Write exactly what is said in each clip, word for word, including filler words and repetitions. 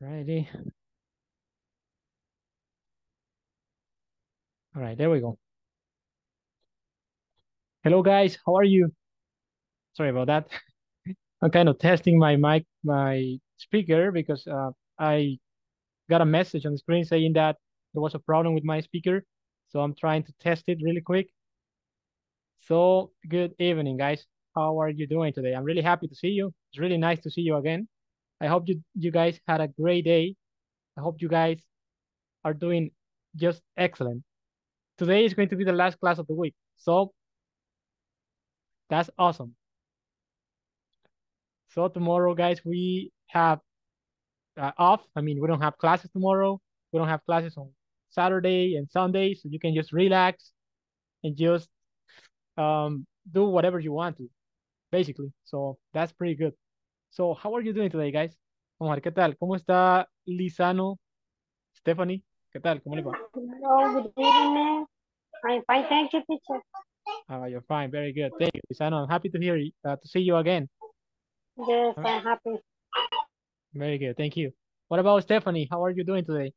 Righty. All right, there we go. Hello guys, how are you? Sorry about that. I'm kind of testing my mic, my speaker, because uh, I got a message on the screen saying that there was a problem with my speaker. So I'm trying to test it really quick. So good evening, guys. How are you doing today? I'm really happy to see you. It's really nice to see you again. I hope you, you guys had a great day. I hope you guys are doing just excellent. Today is going to be the last class of the week. So that's awesome. So tomorrow, guys, we have uh, off. I mean, we don't have classes tomorrow. We don't have classes on Saturday and Sunday. So you can just relax and just um, do whatever you want to, basically. So that's pretty good. So how are you doing today, guys? Omar, ¿qué tal? ¿Cómo está Lizano? Stephanie, ¿qué tal? ¿Cómo le va? Hello, good evening. I'm fine, thank you, teacher. Oh, you're fine, very good. Thank you, Lizano. I'm happy to hear you, uh, to see you again. Yes, right. I'm happy. Very good, thank you. What about Stephanie? How are you doing today?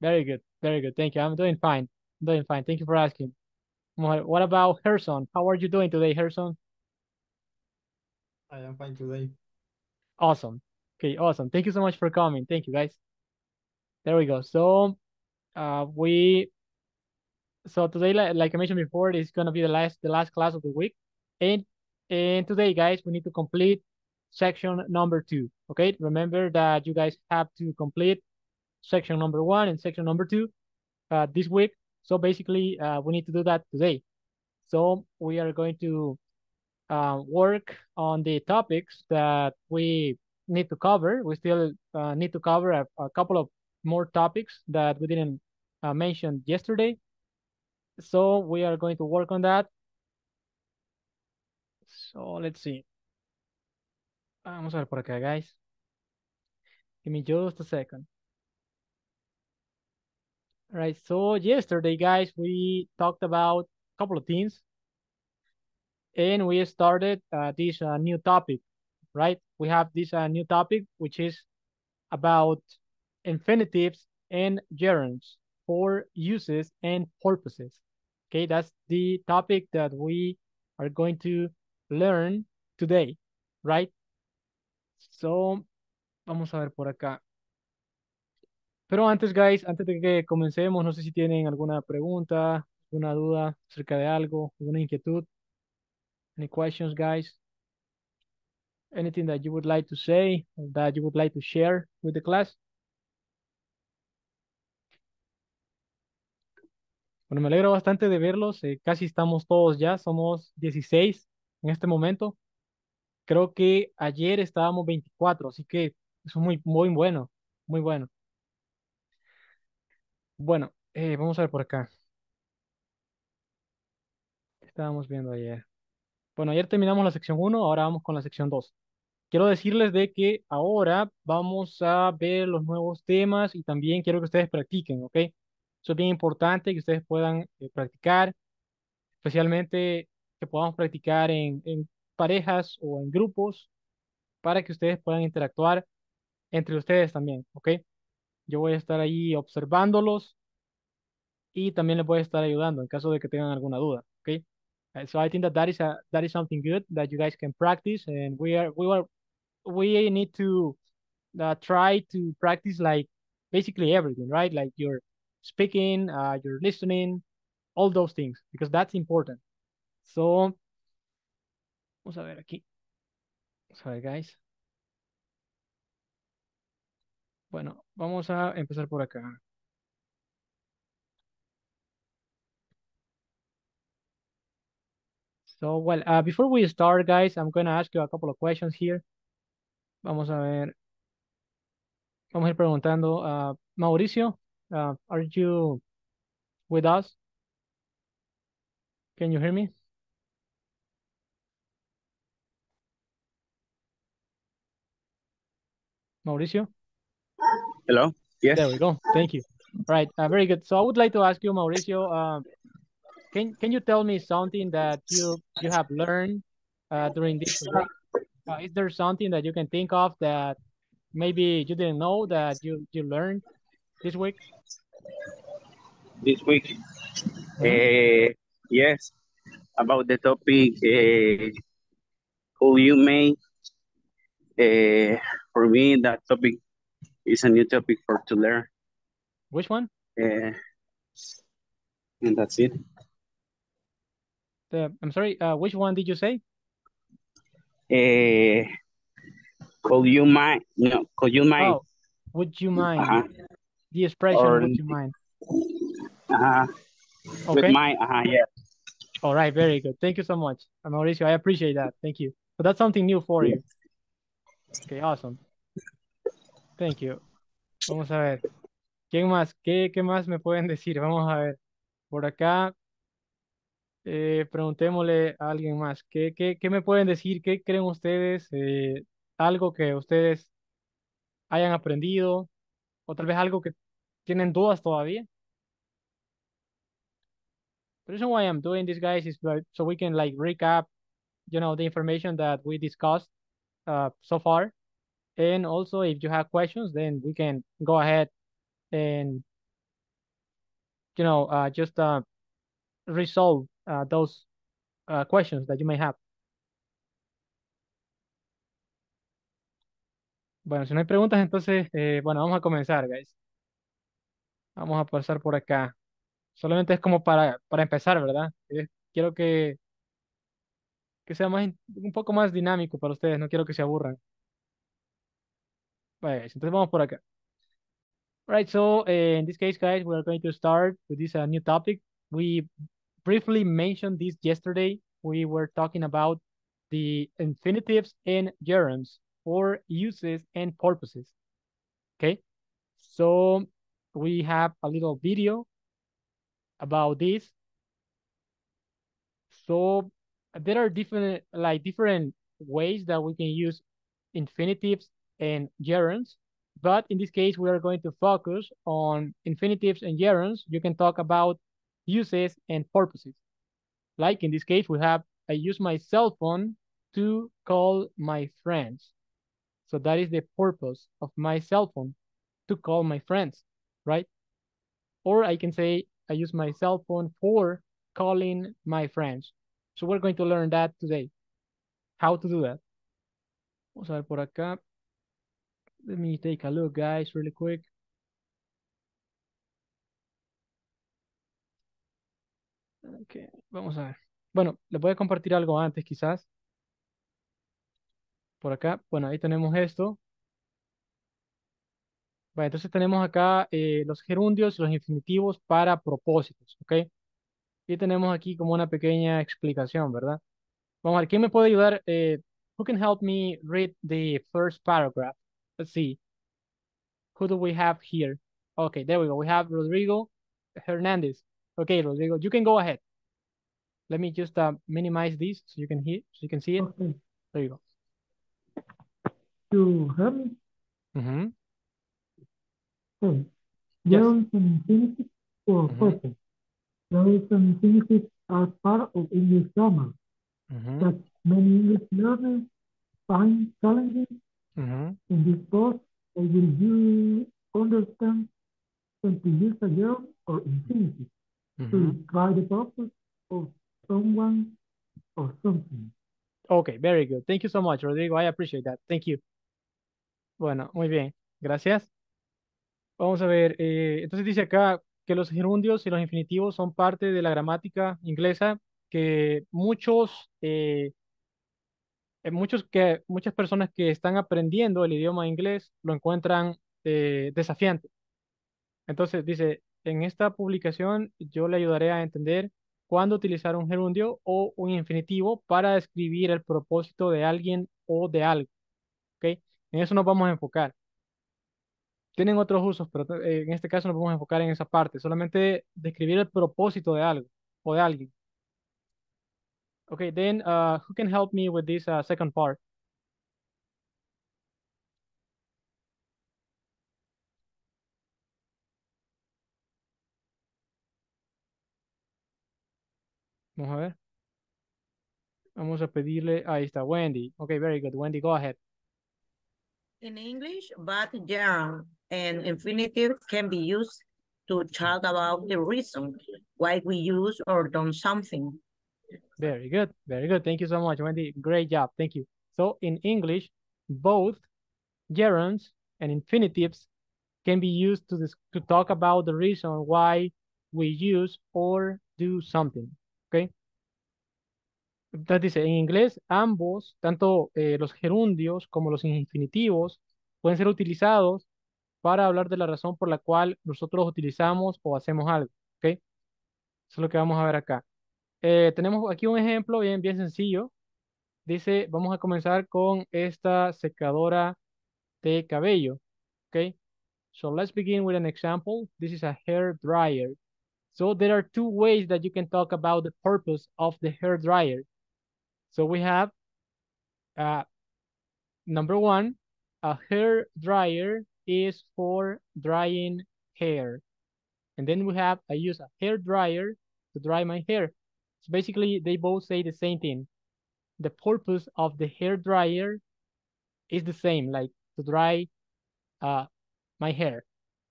Very good, very good. Thank you. I'm doing fine. I'm doing fine. Thank you for asking. What about Herson? How are you doing today, Herson? I am fine today. Awesome. Okay, awesome. Thank you so much for coming. Thank you, guys. There we go. So, uh, we, so today, like I mentioned before, it's gonna be the last, the last class of the week, and and today, guys, we need to complete section number two. Okay, remember that you guys have to complete section number one and section number two uh, this week. So basically, uh, we need to do that today. So we are going to uh, work on the topics that we need to cover. We still uh, need to cover a, a couple of more topics that we didn't uh, mention yesterday. So we are going to work on that. So let's see. Vamos a ver por acá, guys. Give me just a second. All right, so yesterday, guys, we talked about a couple of things, and we started uh, this uh, new topic, right? We have this uh, new topic, which is about infinitives and gerunds for uses and purposes. Okay, that's the topic that we are going to learn today, right? So, vamos a ver por acá. Pero antes, guys, antes de que comencemos, no sé si tienen alguna pregunta, alguna duda acerca de algo, alguna inquietud. Any questions, guys? Anything that you would like to say, or that you would like to share with the class? Bueno, me alegro bastante de verlos. Eh, casi estamos todos ya. Somos dieciséis en este momento. Creo que ayer estábamos veinticuatro, así que eso es muy, muy bueno, muy bueno. Bueno, eh, vamos a ver por acá. ¿Qué estábamos viendo ayer? Bueno, ayer terminamos la sección uno, ahora vamos con la sección dos. Quiero decirles de que ahora vamos a ver los nuevos temas y también quiero que ustedes practiquen, ¿ok? Eso es bien importante que ustedes puedan eh, practicar, especialmente que podamos practicar en, en parejas o en grupos para que ustedes puedan interactuar entre ustedes también, ¿ok? Yo voy a estar ahí observándolos y también les voy a estar ayudando en caso de que tengan alguna duda, okay? And so I think that that is a that is something good that you guys can practice, and we are we are we need to uh, try to practice like basically everything, right? Like your speaking, uh, your listening, all those things, because that's important. So, vamos a ver aquí. Vamos a ver, guys. Bueno, vamos a empezar por acá. So, well, uh, before we start, guys, I'm going to ask you a couple of questions here. Vamos a ver. Vamos a ir preguntando. Uh, Mauricio, uh, are you with us? Can you hear me? Mauricio? Hello. Yes. There we go. Thank you. All right. Uh, very good. So I would like to ask you, Mauricio, uh, Can can you tell me something that you you have learned uh, during this week? Uh, is there something that you can think of that maybe you didn't know that you you learned this week? This week, mm-hmm. uh, yes, about the topic. Uh, who you made? Uh, for me, that topic is a new topic for to learn. Which one? Uh, and that's it. The, I'm sorry, uh, which one did you say? Uh, could you mind? No, could you mind? Oh, would you mind? Uh-huh. The expression, or, would you mind? Uh-huh. Okay. With my, uh-huh, yeah. All right, very good. Thank you so much, Mauricio. I appreciate that. Thank you. So that's something new for you. Okay, awesome. Thank you. Vamos a ver. ¿Quién más? ¿Qué, qué más me pueden decir? Vamos a ver. Por acá, eh, preguntémosle a alguien más. ¿Qué, qué, qué me pueden decir? ¿Qué creen ustedes? Eh, algo que ustedes hayan aprendido o tal vez algo que tienen dudas todavía. The reason why I'm doing this, guys, is so we can like recap, you know, the information that we discussed uh, so far. And also, if you have questions, then we can go ahead and, you know, uh, just uh, resolve uh, those uh, questions that you may have. Bueno, si no hay preguntas, entonces, eh, bueno, vamos a comenzar, guys. Vamos a pasar por acá. Solamente es como para, para empezar, ¿verdad? Eh, quiero que, que sea más, un poco más dinámico para ustedes. No quiero que se aburran. All right, guys, entonces vamos por acá. All right, so uh, in this case, guys, we are going to start with this uh, new topic. We briefly mentioned this yesterday. We were talking about the infinitives and gerunds, or uses and purposes. Okay, so we have a little video about this. So there are different, like different ways that we can use infinitives and gerunds, but in this case we are going to focus on infinitives and gerunds. You can talk about uses and purposes, like in this case we have I use my cell phone to call my friends. So that is the purpose of my cell phone, to call my friends, right? Or I can say I use my cell phone for calling my friends. So we're going to learn that today, how to do that. Vamos a ver por acá. Let me take a look, guys, really quick. Okay, vamos a ver. Bueno, les voy a compartir algo antes, quizás. Por acá, bueno, ahí tenemos esto. Bueno, entonces tenemos acá eh, los gerundios y los infinitivos para propósitos, ¿ok? Y tenemos aquí como una pequeña explicación, ¿verdad? Vamos a ver, ¿quién me puede ayudar? Eh, who can help me read the first paragraph? Let's see. Who do we have here? Okay, there we go. We have Rodrigo Hernandez. Okay, Rodrigo, you can go ahead. Let me just uh, minimize this so you can hear, so you can see it. Okay. There you go. You hear me? Mm-hmm. Okay. There are some infinitives for a person. There are some infinitives as part of English grammar mm-hmm. that many English learners find challenging. Mm-hmm. In this course, I will you understand when to use a gerund or infinitive mm-hmm. to describe the purpose of someone or something. Okay, very good. Thank you so much, Rodrigo. I appreciate that. Thank you. Bueno, muy bien. Gracias. Vamos a ver. Eh, entonces dice acá que los gerundios y los infinitivos son parte de la gramática inglesa que muchos... Eh, Muchos que, muchas personas que están aprendiendo el idioma inglés lo encuentran eh, desafiante. Entonces dice, en esta publicación yo le ayudaré a entender cuándo utilizar un gerundio o un infinitivo para describir el propósito de alguien o de algo. ¿Okay? En eso nos vamos a enfocar. Tienen otros usos, pero en este caso nos vamos a enfocar en esa parte. Solamente describir el propósito de algo o de alguien. Okay, then uh, who can help me with this uh, second part? Vamos a ver. Vamos a pedirle, ahí está, Wendy. Okay, very good. Wendy, go ahead. In English, but yeah, an infinitive can be used to talk about the reason why we use or don't something. Very good. Very good. Thank you so much, Wendy. Great job. Thank you. So in English, both gerunds and infinitives can be used to, this, to talk about the reason why we use or do something. Okay. Entonces dice, en inglés, ambos, tanto eh, los gerundios como los infinitivos, pueden ser utilizados para hablar de la razón por la cual nosotros utilizamos o hacemos algo, ¿ok? Eso es lo que vamos a ver acá. Eh, tenemos aquí un ejemplo bien, bien sencillo. Dice, vamos a comenzar con esta secadora de cabello, ¿ok? So let's begin with an example. This is a hair dryer. So there are two ways that you can talk about the purpose of the hair dryer. So we have, uh, number one, a hair dryer is for drying hair. And then we have, I use a hair dryer to dry my hair. So basically, they both say the same thing. The purpose of the hair dryer is the same, like to dry uh, my hair.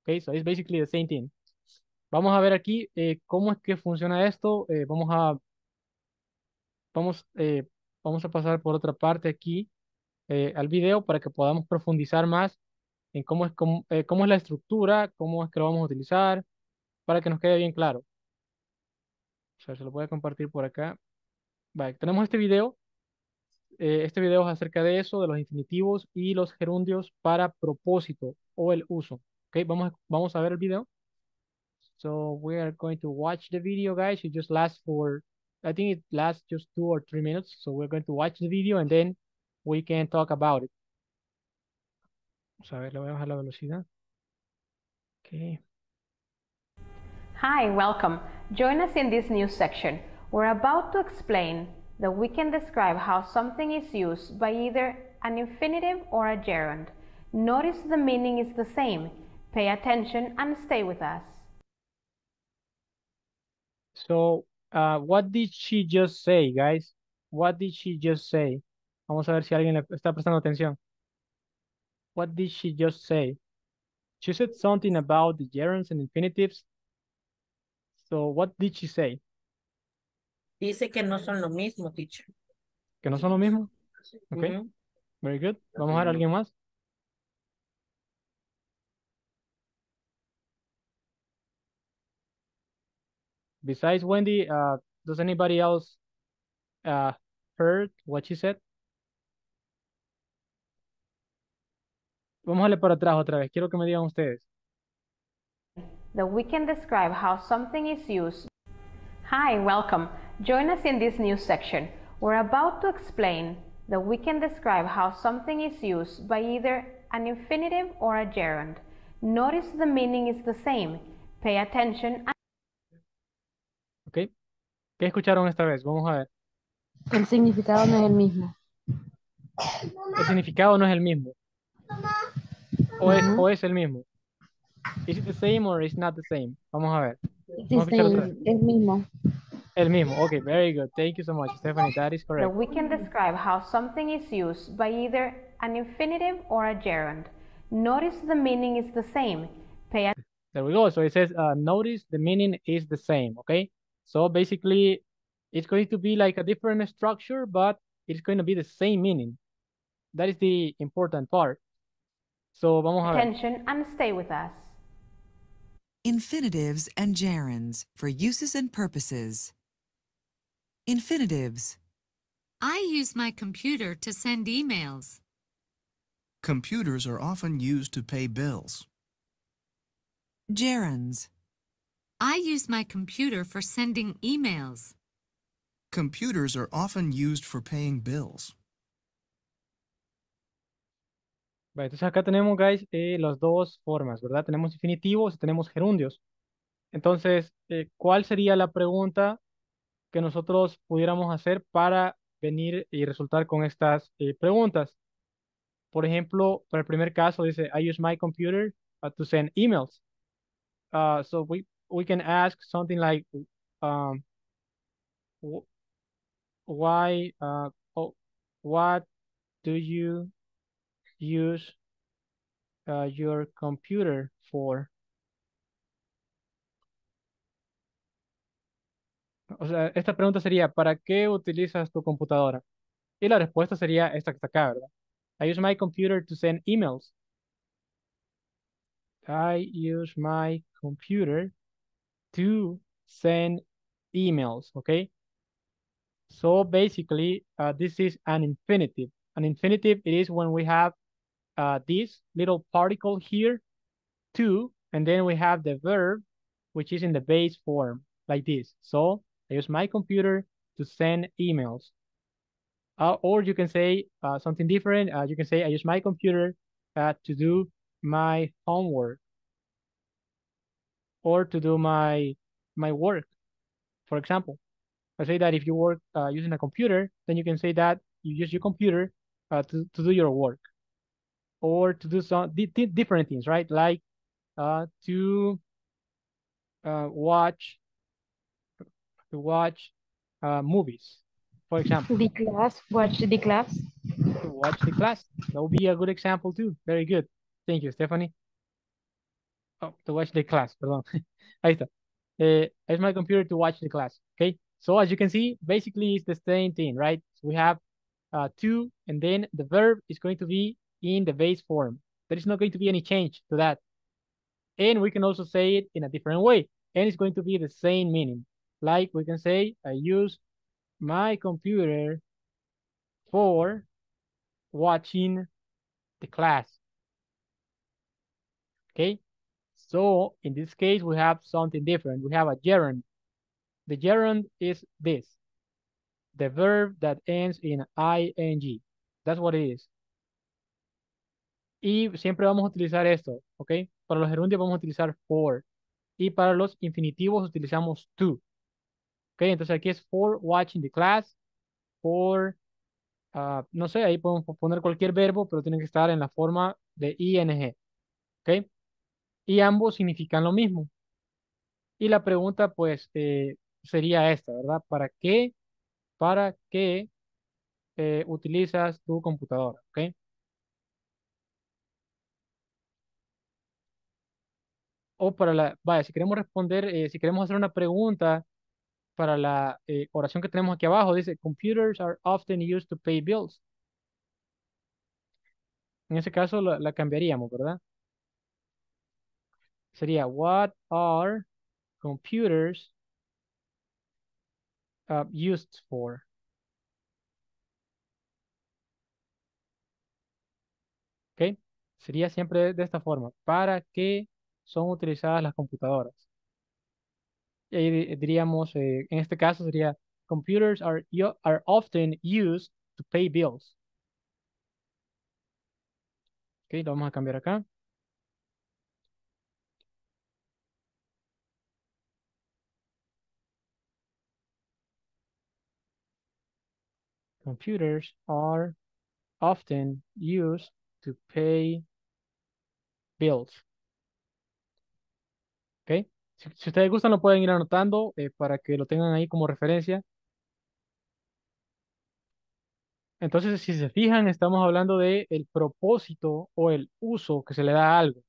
Okay, so it's basically the same thing. Vamos a ver aquí eh, cómo es que funciona esto. Eh, vamos a vamos, eh, vamos a pasar por otra parte aquí eh, al video para que podamos profundizar más en cómo es, cómo, eh, cómo es la estructura, cómo es que lo vamos a utilizar, para que nos quede bien claro. O sea, se lo voy a compartir por acá. Vale, tenemos este video. Eh, este video es acerca de eso, de los infinitivos y los gerundios para propósito o el uso. Okay, vamos, vamos a ver el video. So we are going to watch the video, guys. It just lasts for, I think it lasts just two or three minutes. So we're going to watch the video and then we can talk about it. Vamos a ver, le voy a bajar la velocidad. Okay. Hi, welcome. Join us in this new section. We're about to explain that we can describe how something is used by either an infinitive or a gerund. Notice the meaning is the same. Pay attention and stay with us. So, uh, what did she just say, guys? What did she just say? Vamos a ver si alguien le está prestando atención. What did she just say? She said something about the gerunds and infinitives. So, what did she say? Dice que no son lo mismo, teacher. ¿Que no son lo mismo? Okay. Mm-hmm. Very good. Vamos a ver a alguien más. Besides Wendy, uh, does anybody else uh, heard what she said? Vamos a darle para atrás otra vez. Quiero que me digan ustedes. That we can describe how something is used. Hi, welcome. Join us in this new section. We're about to explain that we can describe how something is used by either an infinitive or a gerund. Notice the meaning is the same. Pay attention and... Okay. ¿Qué escucharon esta vez? Vamos a ver. El significado no es el mismo. El significado no es el mismo. O es, o es el mismo. Is it the same or is not the same? Vamos a ver. Vamos a el mismo. El mismo. Okay, very good. Thank you so much, Stephanie. That is correct. So we can describe how something is used by either an infinitive or a gerund. Notice the meaning is the same. Pay attention. There we go. So it says, uh, notice the meaning is the same. Okay. So basically, it's going to be like a different structure, but it's going to be the same meaning. That is the important part. So, vamos a ver. Attention and stay with us. Infinitives and gerunds for uses and purposes. Infinitives. I use my computer to send emails. Computers are often used to pay bills. Gerunds. I use my computer for sending emails. Computers are often used for paying bills. Vale, entonces acá tenemos, guys, eh, las dos formas, ¿verdad? Tenemos infinitivos y tenemos gerundios. Entonces, eh, ¿cuál sería la pregunta que nosotros pudiéramos hacer para venir y resultar con estas eh, preguntas? Por ejemplo, para el primer caso dice, I use my computer uh, to send emails. Uh, so we... We can ask something like, um, wh why, uh, oh, what do you use uh, your computer for? O sea, esta pregunta sería, ¿para qué utilizas tu computadora? Y la respuesta sería esta que está acá, ¿verdad? I use my computer to send emails. I use my computer to send emails, okay? So basically, uh, this is an infinitive. An infinitive, it is when we have uh, this little particle here, to, and then we have the verb, which is in the base form, like this. So I use my computer to send emails. Uh, or you can say uh, something different. Uh, you can say, I use my computer uh, to do my homework, or to do my my work, for example. I say that if you work uh, using a computer, then you can say that you use your computer uh, to, to do your work, or to do some di di different things, right? Like uh, to uh, watch to watch uh, movies, for example. The class, watch the class. To watch the class. That would be a good example too. Very good. Thank you, Stephanie. Oh, to watch the class, perdón. Ahí está. Uh, I use my computer to watch the class, okay? So as you can see, basically it's the same thing, right? So we have uh, to, and then the verb is going to be in the base form. There is not going to be any change to that. And we can also say it in a different way, and it's going to be the same meaning. Like we can say, I use my computer for watching the class. Okay, so in this case, we have something different. We have a gerund. The gerund is this, the verb that ends in ing. That's what it is. Y siempre vamos a utilizar esto, ¿ok? Para los gerundios vamos a utilizar for. Y para los infinitivos utilizamos to. ¿Ok? Entonces aquí es for watching the class, for, uh, no sé, ahí podemos poner cualquier verbo, pero tiene que estar en la forma de ing. ¿Ok? Y ambos significan lo mismo. Y la pregunta, pues, eh, sería esta, ¿verdad? ¿Para qué, para qué eh, utilizas tu computadora? ¿Ok? O para la, vaya, si queremos responder, eh, si queremos hacer una pregunta para la eh, oración que tenemos aquí abajo, dice, computers are often used to pay bills. En ese caso la, la cambiaríamos, ¿verdad? Sería, what are computers uh, used for? ¿Ok? Sería siempre de esta forma. ¿Para qué son utilizadas las computadoras? Y ahí diríamos, eh, en este caso sería, computers are, are often used to pay bills. Ok, lo vamos a cambiar acá. Computers are often used to pay bills. ¿Ok? Si, si ustedes gustan lo pueden ir anotando eh, para que lo tengan ahí como referencia. Entonces, si se fijan, estamos hablando de el propósito o el uso que se le da a algo.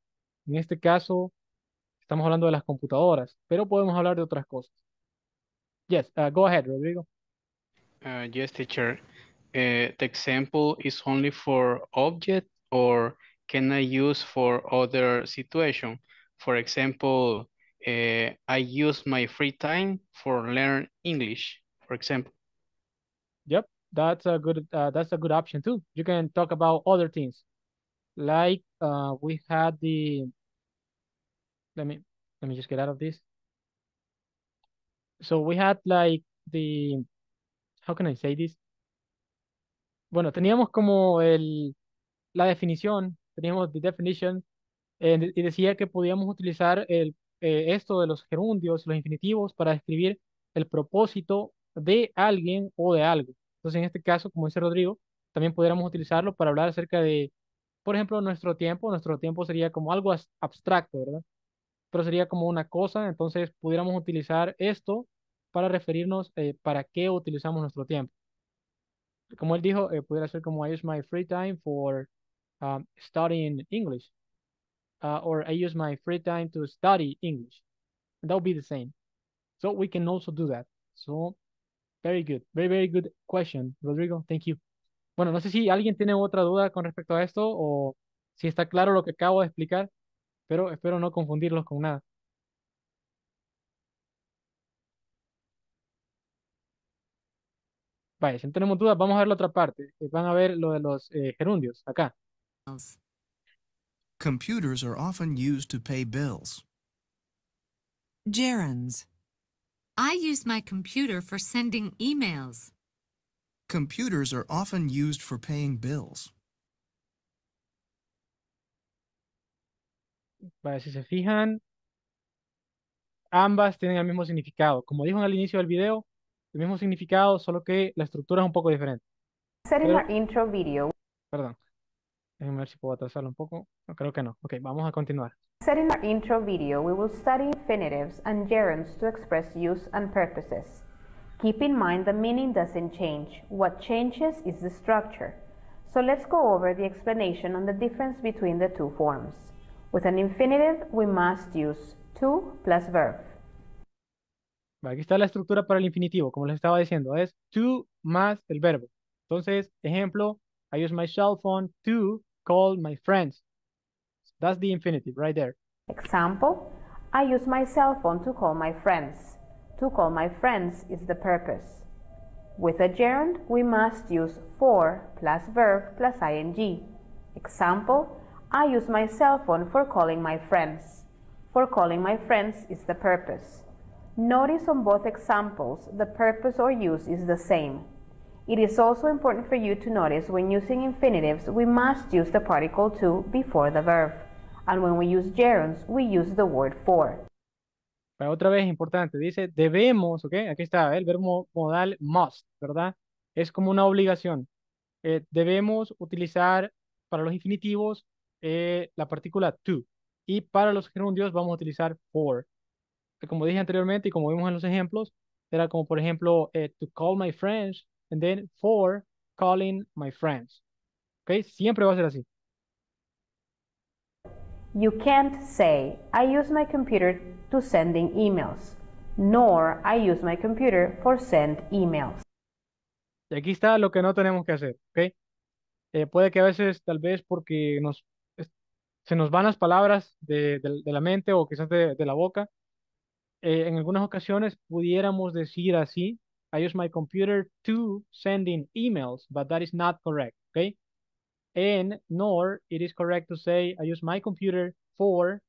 En este caso, estamos hablando de las computadoras, pero podemos hablar de otras cosas. Yes, uh, go ahead, Rodrigo. Uh, yes, teacher. Uh, the example is only for object, or can I use for other situation? For example, uh, I use my free time for learn English, for example. Yep, that's a good uh, that's a good option too. You can talk about other things, like uh, we had the. Let me let me just get out of this. So we had like the. How can I say this? Bueno, teníamos como el, la definición, teníamos the definition, eh, y decía que podíamos utilizar el, eh, esto de los gerundios, los infinitivos, para describir el propósito de alguien o de algo. Entonces, en este caso, como dice Rodrigo, también pudiéramos utilizarlo para hablar acerca de, por ejemplo, nuestro tiempo. Nuestro tiempo sería como algo abstracto, ¿verdad? Pero sería como una cosa, entonces pudiéramos utilizar esto para referirnos eh, para qué utilizamos nuestro tiempo. Como él dijo, eh, pudiera ser como I use my free time for um, studying English. Uh, or I use my free time to study English. That would be the same. So we can also do that. So, very good. Very, very good question, Rodrigo. Thank you. Bueno, no sé si alguien tiene otra duda con respecto a esto o si está claro lo que acabo de explicar, pero espero no confundirlos con nada. Vale, si no tenemos dudas, vamos a ver la otra parte. Van a ver lo de los eh, gerundios, acá. Computers are often used to pay bills. Gerunds. I use my computer for sending emails. Computers are often used for paying bills. Vale, si se fijan, ambas tienen el mismo significado. Como dijo al inicio del video, el mismo significado, solo que la estructura es un poco diferente. Set in our intro video. Perdón. Déjenme ver si puedo atrasarlo un poco. No, creo que no. Ok, vamos a continuar. Set in our intro video, we will study infinitives and gerunds to express use and purposes. Keep in mind the meaning doesn't change. What changes is the structure. So let's go over the explanation on the difference between the two forms. With an infinitive, we must use to plus verb. Aquí está la estructura para el infinitivo, como les estaba diciendo, es to más el verbo. Entonces, ejemplo, I use my cell phone to call my friends. That's the infinitive right there. Example, I use my cell phone to call my friends. To call my friends is the purpose. With a gerund, we must use for plus verb plus ing. Example, I use my cell phone for calling my friends. For calling my friends is the purpose. Notice on both examples, the purpose or use is the same. It is also important for you to notice when using infinitives, we must use the particle to before the verb. And when we use gerunds, we use the word for. Pero otra vez importante, dice debemos, ¿ok? Aquí está el verbo modal must, ¿verdad? Es como una obligación. Eh, debemos utilizar para los infinitivos eh, la partícula to. Y para los gerundios vamos a utilizar for. Como dije anteriormente y como vimos en los ejemplos, era como por ejemplo, eh, to call my friends, and then for calling my friends. Ok, siempre va a ser así. You can't say, I use my computer to sending emails, nor I use my computer for send emails. Y aquí está lo que no tenemos que hacer, ok. Eh, puede que a veces, tal vez porque nos, se nos van las palabras de, de, de la mente o quizás de, de la boca, Eh, en algunas ocasiones pudiéramos decir así, I use my computer to sending emails, but that is not correct, okay? And nor it is correct to say, I use my computer for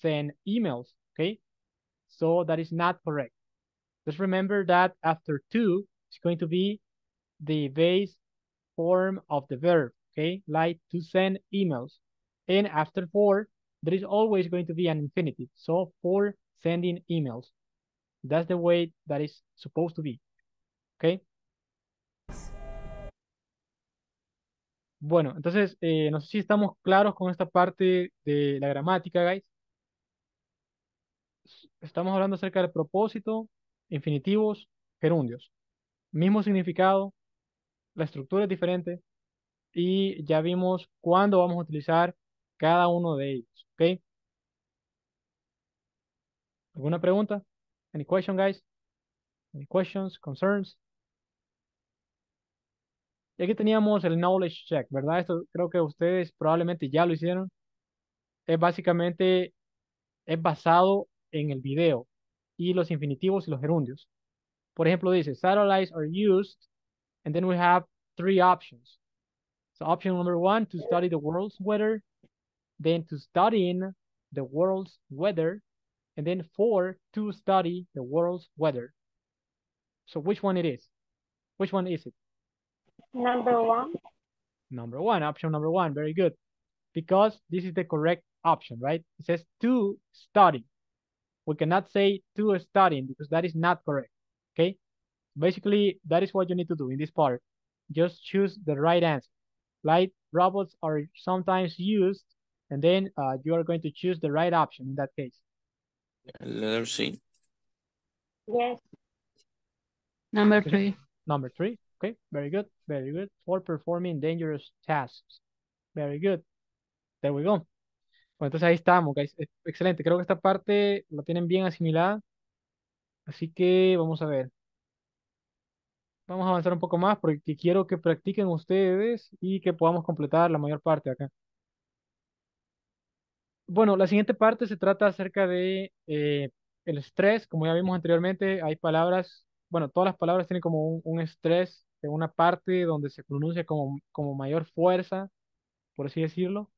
send emails, okay? So that is not correct. Just remember that after to, it's going to be the base form of the verb, okay? Like to send emails. And after for, there is always going to be an infinitive. So for sending emails. That's the way that is supposed to be. Okay. Bueno, entonces, eh, no sé si estamos claros con esta parte de la gramática, guys. Estamos hablando acerca del propósito, infinitivos, gerundios. Mismo significado, la estructura es diferente y ya vimos cuándo vamos a utilizar cada uno de ellos. Okay. ¿Alguna pregunta? Any question, guys? Any questions, concerns? Y aquí teníamos el knowledge check, ¿verdad? Esto creo que ustedes probablemente ya lo hicieron. Es básicamente, es basado en el video y los infinitivos y los gerundios. Por ejemplo, dice, satellites are used, and then we have three options. So option number one, to study the world's weather, then to studying the world's weather, and then for to study the world's weather. So which one it is? Which one is it? Number one. Number one, option number one, very good. Because this is the correct option, right? It says to study. We cannot say to studying because that is not correct, okay? Basically, that is what you need to do in this part. Just choose the right answer. Like robots are sometimes used, and then uh, you are going to choose the right option in that case. Letter C. Yes. Number three. Number three. Okay, very good, very good. For performing dangerous tasks. Very good. There we go. Bueno, entonces ahí estamos, guys. Excelente. Creo que esta parte la tienen bien asimilada. Así que vamos a ver. Vamos a avanzar un poco más porque quiero que practiquen ustedes y que podamos completar la mayor parte de acá. Bueno, la siguiente parte se trata acerca de eh, el estrés. Como ya vimos anteriormente, hay palabras, bueno, todas las palabras tienen como un, un estrés de una parte donde se pronuncia como, como mayor fuerza, por así decirlo,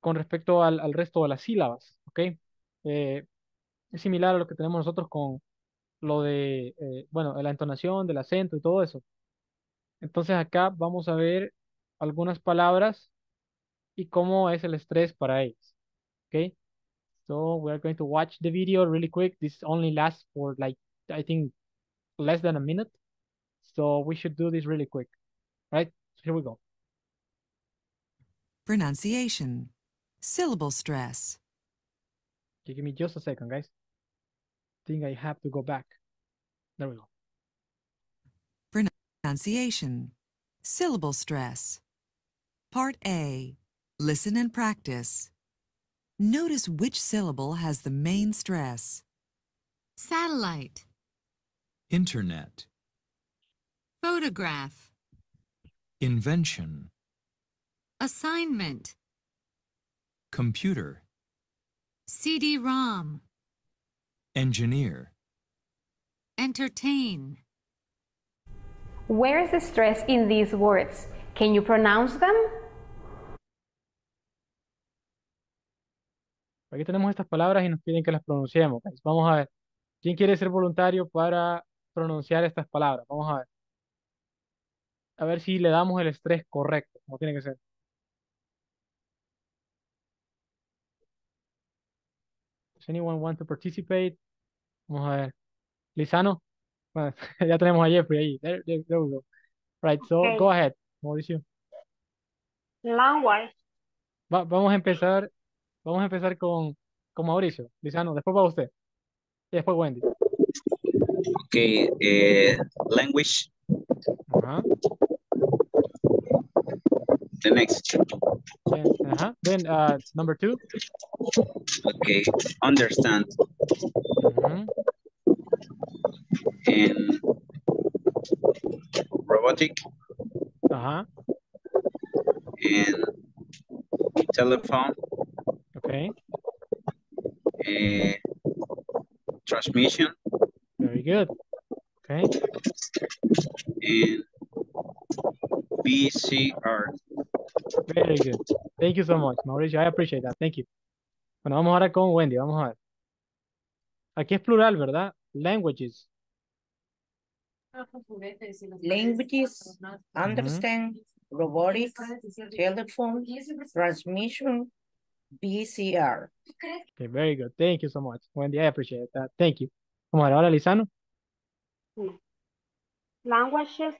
con respecto al, al resto de las sílabas, ¿ok? Eh, es similar a lo que tenemos nosotros con lo de, eh, bueno, de la entonación, del acento y todo eso. Entonces acá vamos a ver algunas palabras y cómo es el estrés para ellas, ¿ok? So we are going to watch the video really quick. This only lasts for like, I think, less than a minute. So we should do this really quick, right? Here we go. Pronunciation. Syllable stress. Okay, give me just a second, guys. I think I have to go back. There we go. Pronunciation. Syllable stress. Part A. Listen and practice. Notice which syllable has the main stress. Satellite. Internet. Photograph. Invention. Assignment. Computer. C D ROM. Engineer. Entertain. Where is the stress in these words? Can you pronounce them? Aquí tenemos estas palabras y nos piden que las pronunciemos. Vamos a ver. ¿Quién quiere ser voluntario para pronunciar estas palabras? Vamos a ver. A ver si le damos el estrés correcto, como tiene que ser. Does anyone want to participate? Vamos a ver. Lizano. Bueno, ya tenemos a Jeffrey ahí. There, there, there we go. Right, so okay. Go ahead, Mauricio. Language. Va, vamos a empezar. Vamos a empezar con, con Mauricio. Lizano, después va usted. Y después Wendy. Ok, eh, language. Ajá. The next. Then, uh-huh. Then uh, number two. Okay, understand. Uh-huh. And robotic. Uh-huh. And telephone. Okay. Uh, transmission. Very good. Okay. And V C R. Very good. Thank you so much, Mauricio. I appreciate that. Thank you. Bueno, vamos ahora con Wendy. Vamos a ver. Aquí es plural, ¿verdad? Languages. Languages, understand, uh-huh. Robotics, telephone, transmission, V C R. Okay, very good. Thank you so much, Wendy. I appreciate that. Thank you. Vamos a ver ahora, Lizano. Languages,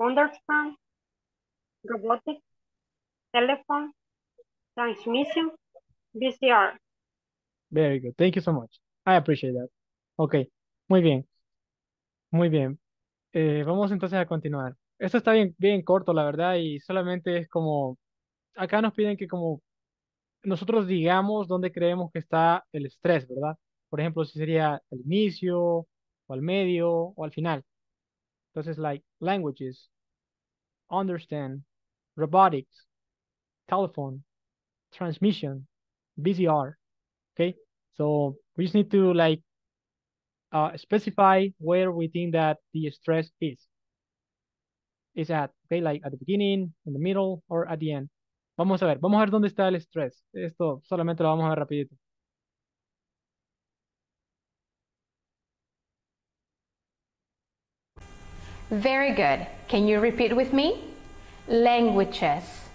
understand, robotics, telephone, transmission, V C R. Very good. Thank you so much. I appreciate that. Ok, muy bien. Muy bien. Eh, vamos entonces a continuar. Esto está bien, bien corto, la verdad, y solamente es como... Acá nos piden que como nosotros digamos dónde creemos que está el estrés, ¿verdad? Por ejemplo, si sería al inicio, o al medio, o al final. Entonces, like, languages, understand, robotics, telephone, transmission, V C R. Okay, so we just need to like uh, specify where we think that the stress is. Is at, okay, like at the beginning, in the middle, or at the end. Vamos a ver, vamos a ver dónde está el estrés. Esto solamente lo vamos a ver rapidito. Very good. Can you repeat with me? Languages,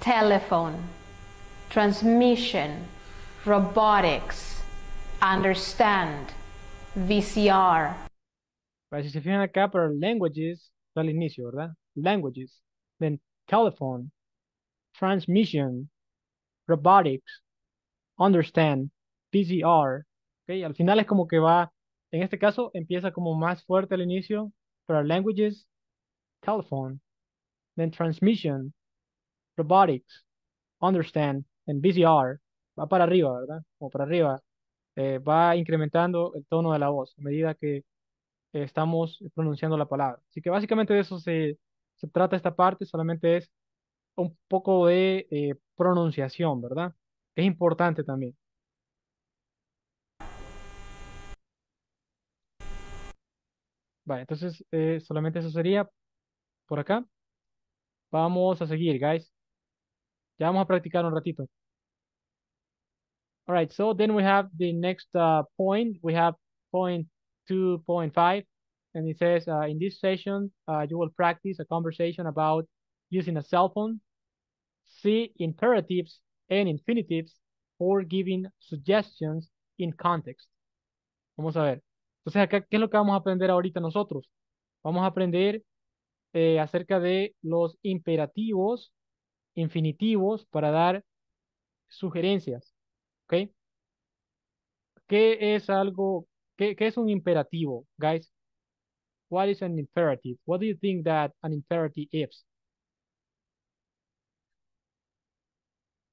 telephone, transmission, robotics, understand, V C R. Right, si se fijan acá, pero languages está al inicio, ¿verdad? Languages, then telephone, transmission, robotics, understand, V C R. Okay, al final es como que va En este caso empieza como más fuerte al inicio para languages, telephone, then transmission, robotics, understand, and V C R. Va para arriba, ¿verdad? O para arriba. Eh, va incrementando el tono de la voz a medida que eh, estamos pronunciando la palabra. Así que básicamente de eso se, se trata esta parte, solamente es un poco de eh, pronunciación, ¿verdad? Es importante también. Vale, entonces eh, solamente eso sería por acá. Vamos a seguir, guys. Ya vamos a practicar un ratito. All right, so then we have the next uh, point. We have point two point five, and it says, uh, in this session, uh, you will practice a conversation about using a cell phone, see imperatives and infinitives for giving suggestions in context. Vamos a ver. Entonces, acá, ¿qué es lo que vamos a aprender ahorita nosotros? Vamos a aprender eh, acerca de los imperativos, infinitivos, para dar sugerencias. ¿Okay? ¿Qué es algo, qué, qué es un imperativo, guys? What is an imperative? What do you think that an imperative is?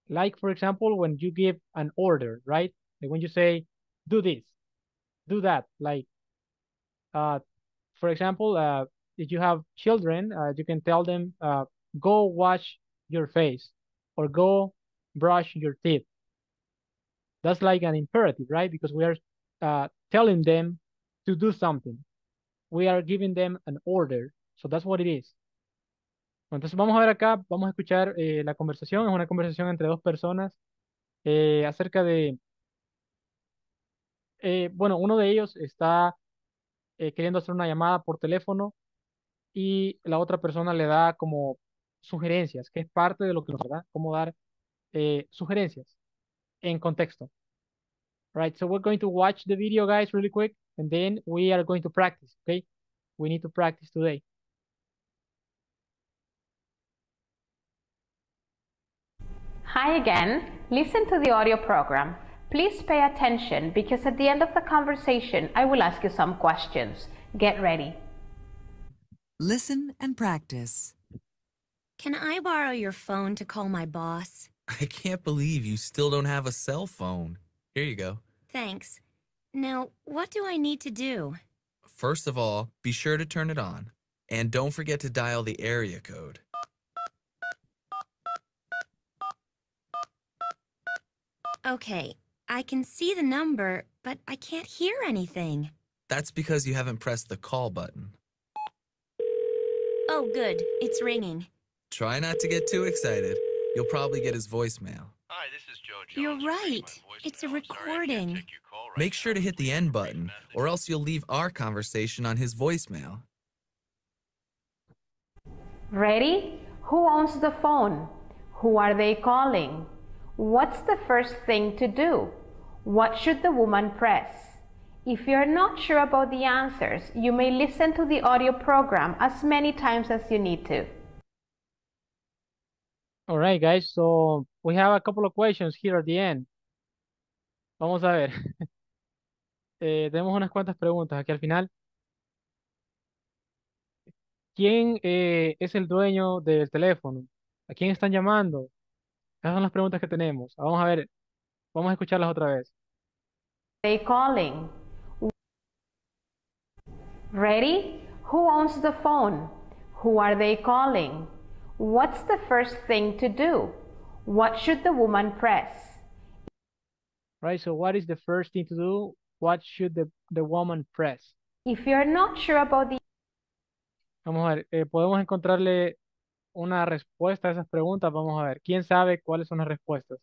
Like, for example, when you give an order, right? Like when you say, do this, do that. Like, uh, for example, uh, if you have children, uh, you can tell them, uh, go wash your face or go brush your teeth. That's like an imperative, right? Because we are uh, telling them to do something. We are giving them an order. So that's what it is. Entonces vamos a ver acá, vamos a escuchar eh, la conversación. Es una conversación entre dos personas eh, acerca de... Eh, bueno, uno de ellos está eh, queriendo hacer una llamada por teléfono y la otra persona le da como sugerencias, que es parte de lo que nos da, cómo dar eh, sugerencias in context. Right, so we're going to watch the video, guys, really quick, and then we are going to practice, okay? We need to practice today. Hi again. Listen to the audio program. Please pay attention because at the end of the conversation, I will ask you some questions. Get ready. Listen and practice. Can I borrow your phone to call my boss? I can't believe you still don't have a cell phone. Here you go. Thanks. Now, what do I need to do? First of all, be sure to turn it on. And don't forget to dial the area code. Okay, I can see the number, but I can't hear anything. That's because you haven't pressed the call button. Oh, good. It's ringing. Try not to get too excited. You'll probably get his voicemail. Hi, this is Joe Jones. You're right. It's a recording. Sorry, right Make sure to hit the end button, or else you'll leave our conversation on his voicemail. Ready? Who owns the phone? Who are they calling? What's the first thing to do? What should the woman press? If you're not sure about the answers, you may listen to the audio program as many times as you need to. All right, guys, so we have a couple of questions here at the end. Vamos a ver. eh, tenemos unas cuantas preguntas aquí al final. ¿Quién eh, es el dueño del teléfono? ¿A quién están llamando? Esas son las preguntas que tenemos. Vamos a ver. Vamos a escucharlas otra vez. They calling. Ready? Who owns the phone? Who are they calling? What's the first thing to do? What should the woman press? Right, so what is the first thing to do? What should the, the woman press? If you're not sure about the... Vamos a ver, eh, podemos encontrarle una respuesta a esas preguntas. Vamos a ver, ¿quién sabe cuáles son las respuestas?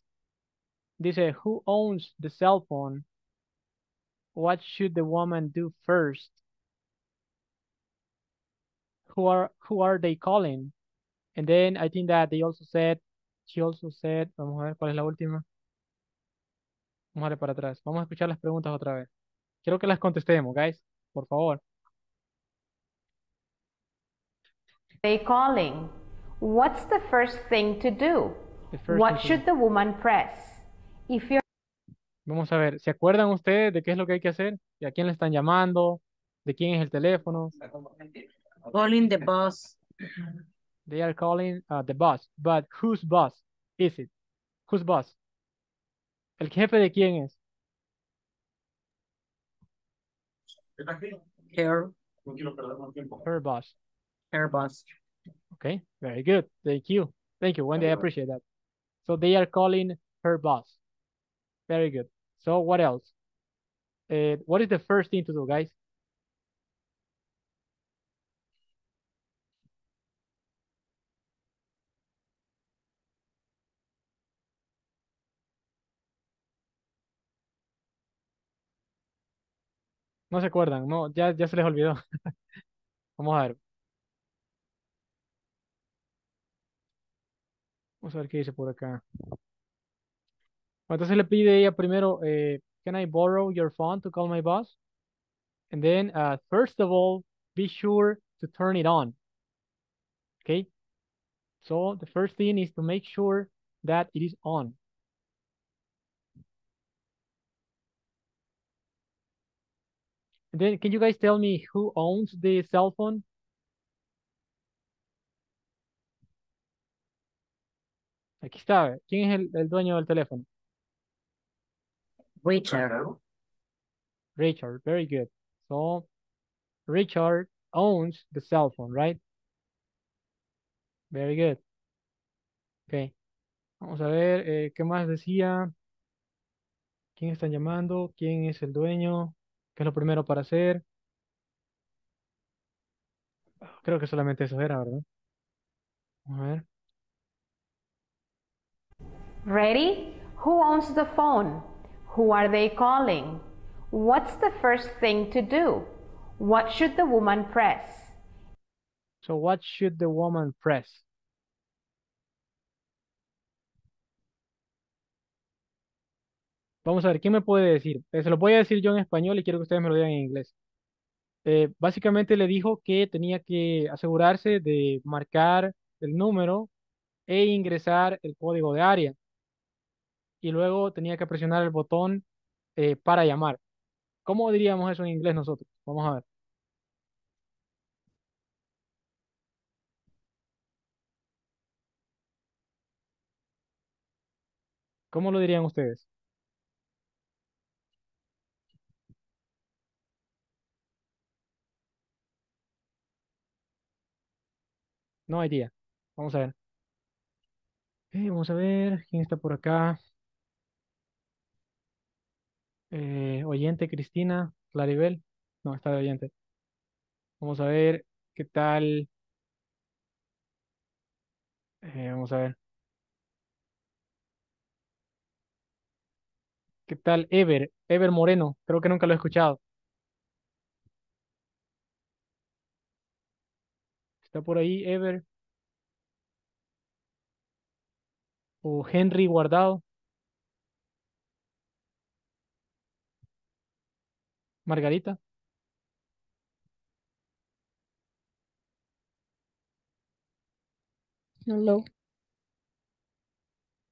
Dice, who owns the cell phone? What should the woman do first? Who are, who are they calling? And then I think that they also said, she also said, vamos a ver cuál es la última. Vamos a ver para atrás. Vamos a escuchar las preguntas otra vez. Quiero que las contestemos, guys, por favor. They calling. What's the first thing to do? What should the woman press? If you're... Vamos a ver, ¿se acuerdan ustedes de qué es lo que hay que hacer? ¿Y a quién le están llamando? ¿De quién es el teléfono? Calling the bus. They are calling uh, the bus. But whose bus is it? Whose bus? ¿El jefe de quién es? Her. Her bus. Her bus. Okay, very good. Thank you. Thank you, Wendy. I appreciate that. So they are calling her bus. Very good. So what else? Uh, what is the first thing to do, guys? No se acuerdan, no, ya, ya se les olvidó. Vamos a ver. Vamos a ver qué dice por acá. Entonces le pide ella primero, eh, can I borrow your phone to call my boss? And then, uh, first of all, be sure to turn it on. Okay? So the first thing is to make sure that it is on. Then, can you guys tell me who owns the cell phone? Aquí está. ¿Quién es el, el dueño del teléfono? Richard. Richard, very good. So, Richard owns the cell phone, right? Very good. Okay. Vamos a ver, eh, ¿qué más decía? ¿Quién están llamando? ¿Quién es el dueño? ¿Qué es lo primero para hacer? Creo que solamente eso era, ¿verdad? A ver. Ready? Who owns the phone? Who are they calling? What's the first thing to do? What should the woman press? So what should the woman press? Vamos a ver, ¿quién me puede decir? Eh, se lo voy a decir yo en español y quiero que ustedes me lo digan en inglés. Eh, básicamente le dijo que tenía que asegurarse de marcar el número e ingresar el código de área. Y luego tenía que presionar el botón eh, para llamar. ¿Cómo diríamos eso en inglés nosotros? Vamos a ver. ¿Cómo lo dirían ustedes? No hay día. Vamos a ver. Okay, vamos a ver quién está por acá. Eh, oyente Cristina, Claribel. No, está de oyente. Vamos a ver qué tal. Eh, vamos a ver. ¿Qué tal Ever? Ever Moreno. Creo que nunca lo he escuchado. ¿Está por ahí Ever? ¿O Henry Guardado? ¿Margarita? Hello.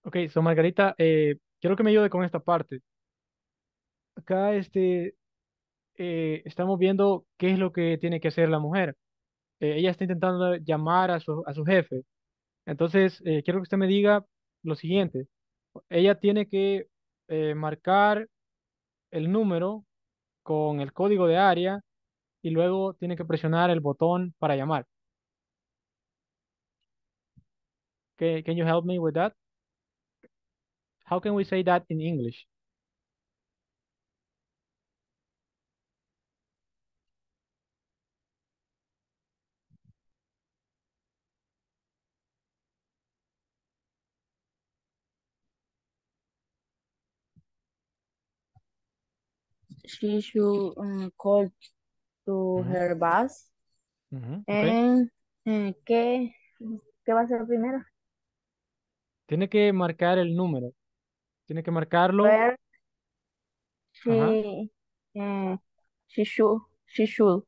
Ok, so Margarita, eh, quiero que me ayude con esta parte. Acá este, eh, estamos viendo qué es lo que tiene que hacer la mujer. Eh, ella está intentando llamar a su, a su jefe. Entonces, eh, quiero que usted me diga lo siguiente. Ella tiene que eh, marcar el número con el código de área y luego tiene que presionar el botón para llamar. Okay, can you help me with that? How can we say that in English? She should um, call to mm-hmm. her boss. Mm-hmm. And, okay. ¿qué, ¿Qué va a hacer primero? Tiene que marcar el número. Tiene que marcarlo. Where she, uh, she should. She should.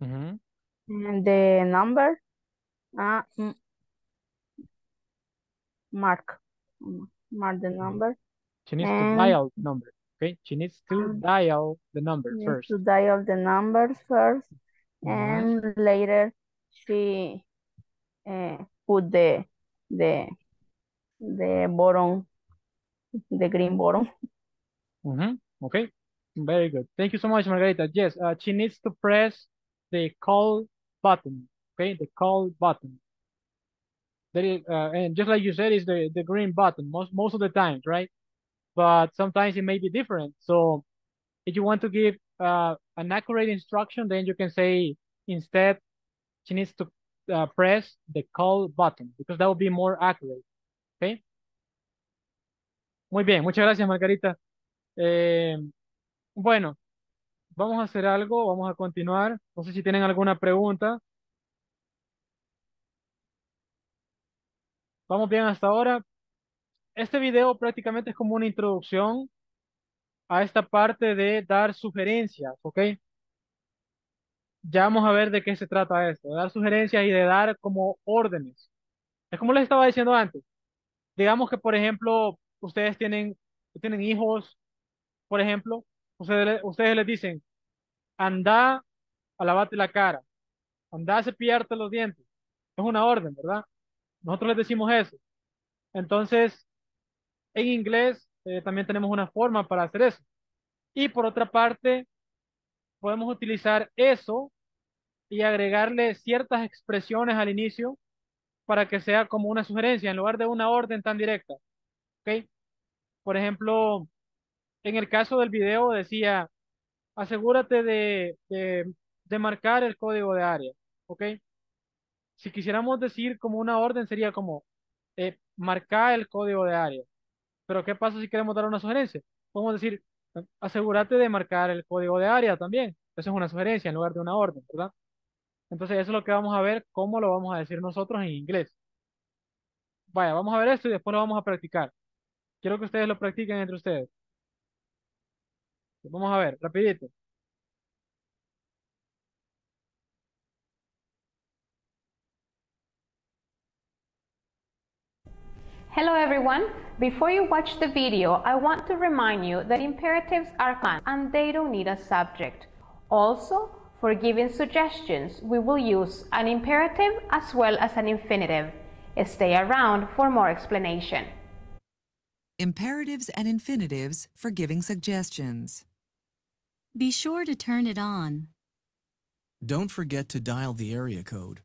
Mm-hmm. And the number. Uh, mark. Mark the number. She needs and... to dial the number. Okay, she needs to um, dial the number first. To dial the number first, and right. later she uh, put the the the bottom, the green bottom. Mm-hmm. Okay, very good. Thank you so much, Margarita. Yes, uh, she needs to press the call button. Okay, the call button. That is, uh, and just like you said, is the the green button most most of the times, right? But sometimes it may be different. So if you want to give uh, an accurate instruction, then you can say instead she needs to uh, press the call button, because that would be more accurate. Okay. Muy bien, muchas gracias, Margarita. Eh, bueno, vamos a hacer algo, vamos a continuar. No sé si tienen alguna pregunta. Vamos bien hasta ahora. Este video prácticamente es como una introducción a esta parte de dar sugerencias, ¿ok? Ya vamos a ver de qué se trata esto, de dar sugerencias y de dar como órdenes. Es como les estaba diciendo antes. Digamos que, por ejemplo, ustedes tienen, tienen hijos, por ejemplo, ustedes, ustedes les dicen, anda a lavarte la cara, anda a cepillarte los dientes. Es una orden, ¿verdad? Nosotros les decimos eso. Entonces, en inglés eh, también tenemos una forma para hacer eso. Y por otra parte, podemos utilizar eso y agregarle ciertas expresiones al inicio para que sea como una sugerencia en lugar de una orden tan directa. ¿Okay? Por ejemplo, en el caso del video decía, asegúrate de, de, de marcar el código de área. ¿Okay? Si quisiéramos decir como una orden sería como eh, marcar el código de área. Pero ¿qué pasa si queremos dar una sugerencia? Podemos decir, asegúrate de marcar el código de área también. Eso es una sugerencia en lugar de una orden, ¿verdad? Entonces eso es lo que vamos a ver, cómo lo vamos a decir nosotros en inglés. Vaya, vamos a ver esto y después lo vamos a practicar. Quiero que ustedes lo practiquen entre ustedes. Vamos a ver, rapidito. Hello everyone, before you watch the video, I want to remind you that imperatives are command and they don't need a subject. Also, for giving suggestions, we will use an imperative as well as an infinitive. Stay around for more explanation. Imperatives and infinitives for giving suggestions. Be sure to turn it on. Don't forget to dial the area code.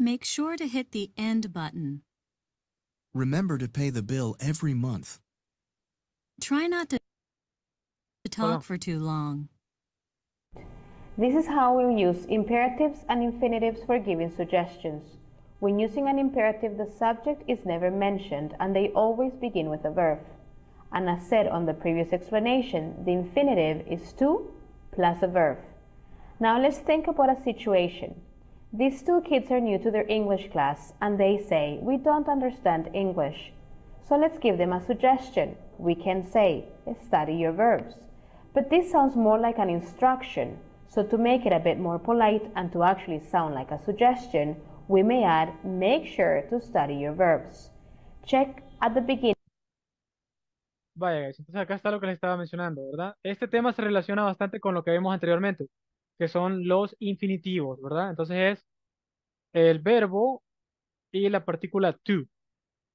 Make sure to hit the end button. Remember to pay the bill every month. Try not to talk for too long. This is how we'll use imperatives and infinitives for giving suggestions. When using an imperative, the subject is never mentioned and they always begin with a verb. And as said on the previous explanation, the infinitive is to plus a verb. Now let's think about a situation. These two kids are new to their English class and they say, we don't understand English. So let's give them a suggestion. We can say, study your verbs. But this sounds more like an instruction. So to make it a bit more polite and to actually sound like a suggestion, we may add, make sure to study your verbs. Check at the beginning. Vaya guys, entonces acá está lo que les estaba mencionando, ¿verdad? Este tema se relaciona bastante con lo que vimos anteriormente, que son los infinitivos, ¿verdad? Entonces es el verbo y la partícula to.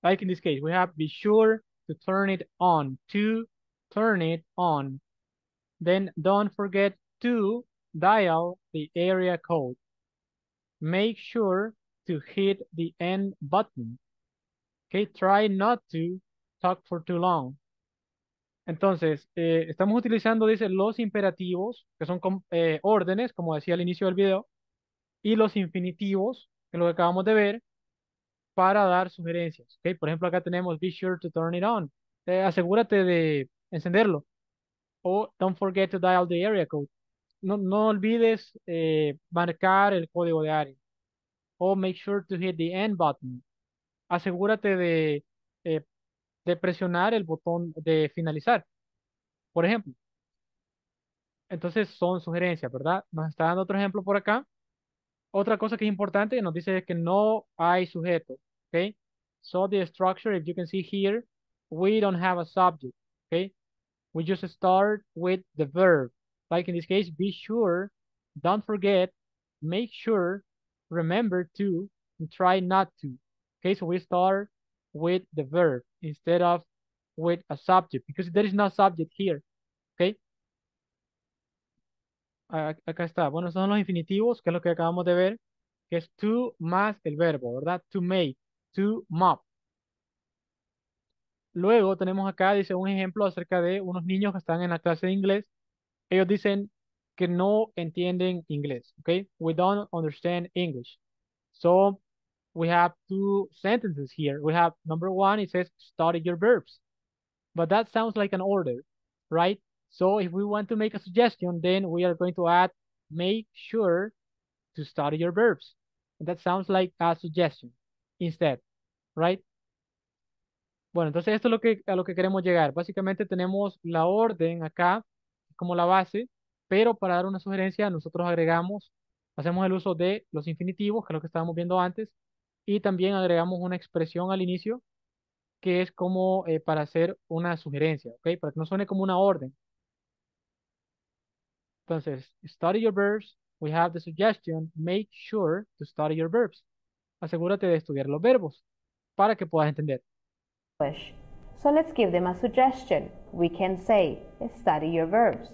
Like in this case, we have be sure to turn it on. To turn it on. Then don't forget to dial the area code. Make sure to hit the end button. Okay, try not to talk for too long. Entonces, eh, estamos utilizando, dice, los imperativos, que son eh, órdenes, como decía al inicio del video, y los infinitivos, que es lo que acabamos de ver, para dar sugerencias. ¿Okay? Por ejemplo, acá tenemos be sure to turn it on. Eh, asegúrate de encenderlo. O don't forget to dial the area code. No, no olvides eh, marcar el código de área. O make sure to hit the end button. Asegúrate de... Eh, de presionar el botón de finalizar, por ejemplo. Entonces son sugerencias, ¿verdad? Nos está dando otro ejemplo por acá. Otra cosa que es importante que nos dice es que no hay sujeto, ¿ok? So the structure, if you can see here, we don't have a subject, ¿ok? we just start with the verb. Like in this case, be sure, don't forget, make sure, remember to, and try not to. Okay, so we start with the verb instead of with a subject, because there is no subject here. Okay. Acá está. Bueno, son los infinitivos, que es lo que acabamos de ver, que es to más el verbo, ¿verdad? To make, to mop. Luego tenemos acá, dice, un ejemplo acerca de unos niños que están en la clase de inglés. Ellos dicen que no entienden inglés, okay? We don't understand English. So, we have two sentences here. We have number one, it says, study your verbs. But that sounds like an order, right? So, if we want to make a suggestion, then we are going to add, make sure to study your verbs. And that sounds like a suggestion instead, right? Bueno, entonces esto es lo que, a lo que queremos llegar. Básicamente tenemos la orden acá como la base, pero para dar una sugerencia nosotros agregamos, hacemos el uso de los infinitivos, que es lo que estábamos viendo antes, y también agregamos una expresión al inicio, que es como eh, para hacer una sugerencia, ¿ok? Para que no suene como una orden. Entonces, study your verbs, we have the suggestion, make sure to study your verbs. Asegúrate de estudiar los verbos, para que puedas entender. English. So let's give them a suggestion. We can say, study your verbs.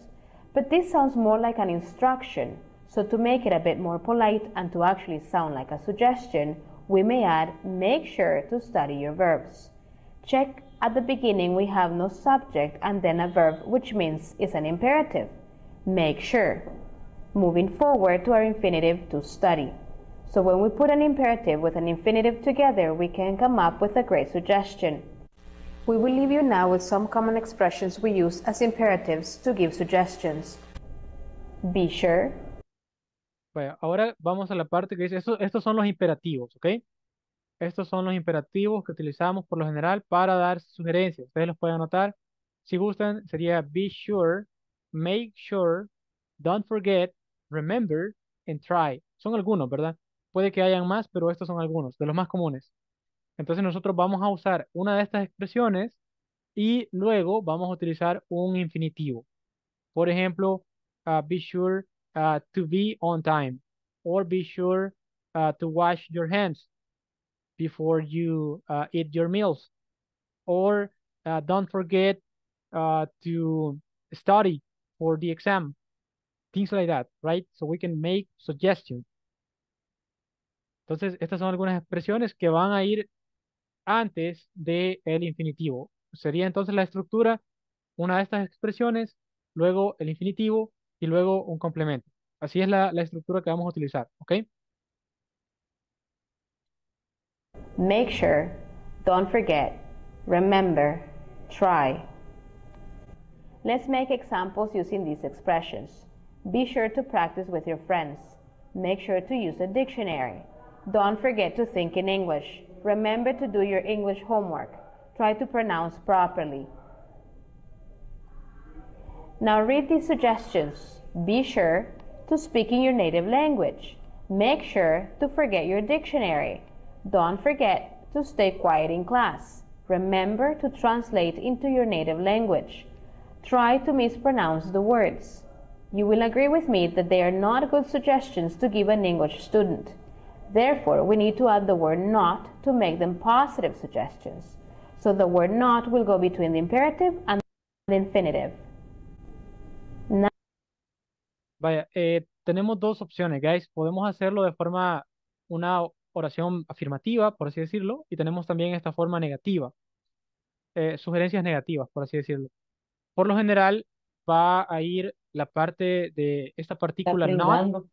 But this sounds more like an instruction. So to make it a bit more polite and to actually sound like a suggestion, we may add, make sure to study your verbs. Check, at the beginning we have no subject and then a verb, which means it's an imperative. Make sure. Moving forward to our infinitive to study. So when we put an imperative with an infinitive together, we can come up with a great suggestion. We will leave you now with some common expressions we use as imperatives to give suggestions. Be sure. Bueno, ahora vamos a la parte que dice, esto, estos son los imperativos, ¿ok? Estos son los imperativos que utilizamos por lo general para dar sugerencias. Ustedes los pueden anotar. Si gustan, sería be sure, make sure, don't forget, remember, and try. Son algunos, ¿verdad? Puede que hayan más, pero estos son algunos, de los más comunes. Entonces nosotros vamos a usar una de estas expresiones y luego vamos a utilizar un infinitivo. Por ejemplo, uh, be sure uh, to be on time. Or be sure uh, to wash your hands before you uh, eat your meals. Or uh, don't forget uh, to study for the exam. Things like that, right? So we can make suggestions. Entonces estas son algunas expresiones que van a ir antes del infinitivo. Sería entonces la estructura, una de estas expresiones, luego el infinitivo y luego un complemento. Así es la, la estructura que vamos a utilizar, ¿ok? Make sure, don't forget, remember, try. Let's make examples using these expressions. Be sure to practice with your friends. Make sure to use a dictionary. Don't forget to think in English. Remember to do your English homework. Try to pronounce properly. Now read these suggestions. Be sure to speak in your native language. Make sure to forget your dictionary. Don't forget to stay quiet in class. Remember to translate into your native language. Try to mispronounce the words. You will agree with me that they are not good suggestions to give an English student. Therefore, we need to add the word not to make them positive suggestions. So the word not will go between the imperative and the infinitive. Now... Vaya, eh, tenemos dos opciones, guys. Podemos hacerlo de forma, una oración afirmativa, por así decirlo, y tenemos también esta forma negativa, eh, sugerencias negativas, por así decirlo. Por lo general, va a ir la parte de esta partícula not.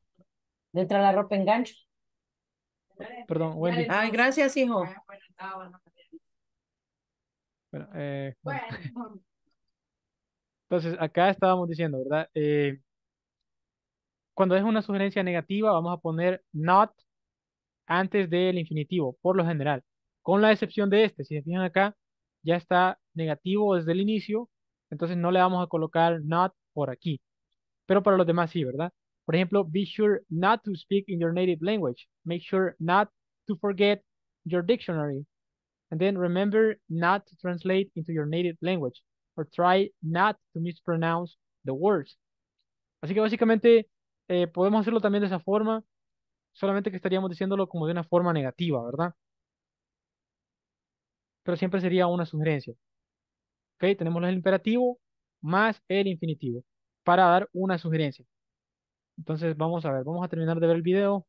Dentro de la ropa engancho. Perdón, Wendy. Ay, gracias, hijo. Bueno, eh, bueno. Entonces, acá estábamos diciendo, ¿verdad? Eh, cuando es una sugerencia negativa, vamos a poner not antes del infinitivo, por lo general. Con la excepción de este, si se fijan acá, ya está negativo desde el inicio, entonces no le vamos a colocar not por aquí. Pero para los demás sí, ¿verdad? Por ejemplo, be sure not to speak in your native language. Make sure not to forget your dictionary. And then remember not to translate into your native language. or try not to mispronounce the words. Así que básicamente eh, podemos hacerlo también de esa forma, solamente que estaríamos diciéndolo como de una forma negativa, ¿verdad? Pero siempre sería una sugerencia. ¿Ok? Tenemos el imperativo más el infinitivo para dar una sugerencia. Entonces vamos a ver, vamos a terminar de ver el video.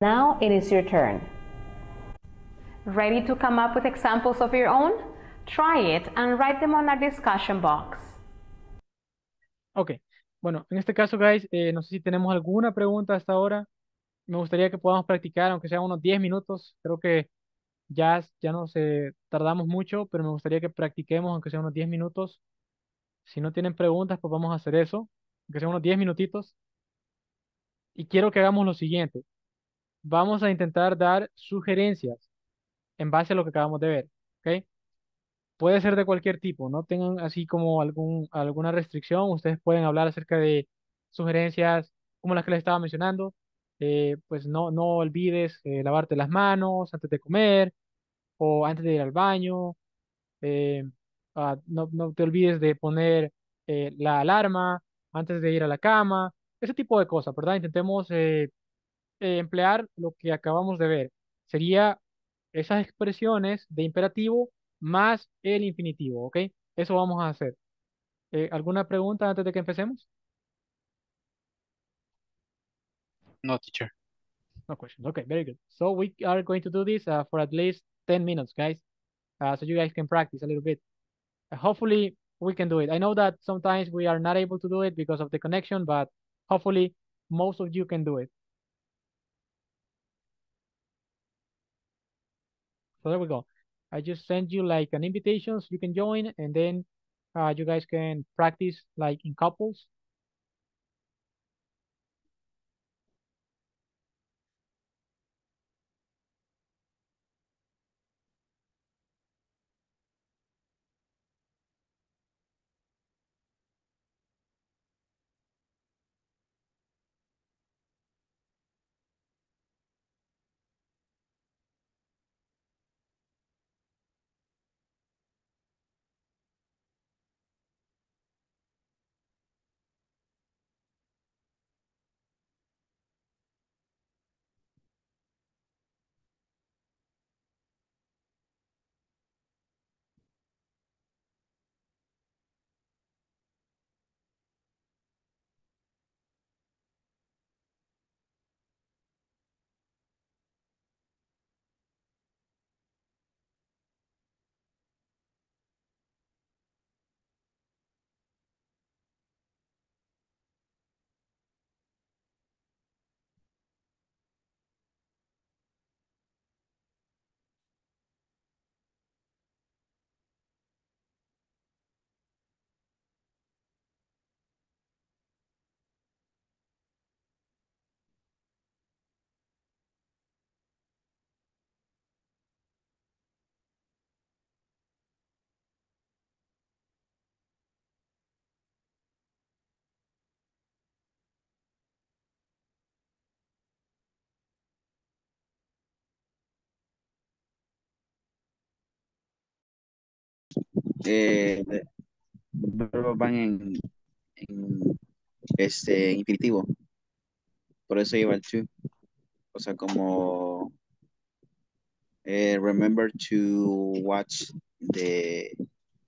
Now it is your turn. Ready to come up with examples of your own? Try it and write them on our discussion box. Ok, bueno, en este caso, guys, eh, no sé si tenemos alguna pregunta hasta ahora. Me gustaría que podamos practicar, aunque sea unos diez minutos. Creo que ya, ya nos eh, tardamos mucho, pero me gustaría que practiquemos, aunque sea unos diez minutos. Si no tienen preguntas, pues vamos a hacer eso, aunque sea unos diez minutitos. Y quiero que hagamos lo siguiente. Vamos a intentar dar sugerencias en base a lo que acabamos de ver, ¿ok? Puede ser de cualquier tipo, no tengan así como algún, alguna restricción. Ustedes pueden hablar acerca de sugerencias como las que les estaba mencionando. Eh, pues no, no olvides eh, lavarte las manos antes de comer o antes de ir al baño. Eh, uh, no, no te olvides de poner eh, la alarma antes de ir a la cama. Ese tipo de cosas, ¿verdad? Intentemos eh, eh, emplear lo que acabamos de ver. Sería esas expresiones de imperativo más el infinitivo, ¿ok? Eso vamos a hacer. Eh, ¿Alguna pregunta antes de que empecemos? No, teacher. No questions. Okay, very good. So we are going to do this uh, for at least ten minutes, guys. Uh, so you guys can practice a little bit. Uh, hopefully we can do it. I know that sometimes we are not able to do it because of the connection, but hopefully most of you can do it. So there we go. I just sent you like an invitation so you can join, and then uh, you guys can practice like in couples. Eh, los verbos van en, en este infinitivo, por eso lleva el to, o sea como eh, remember to watch the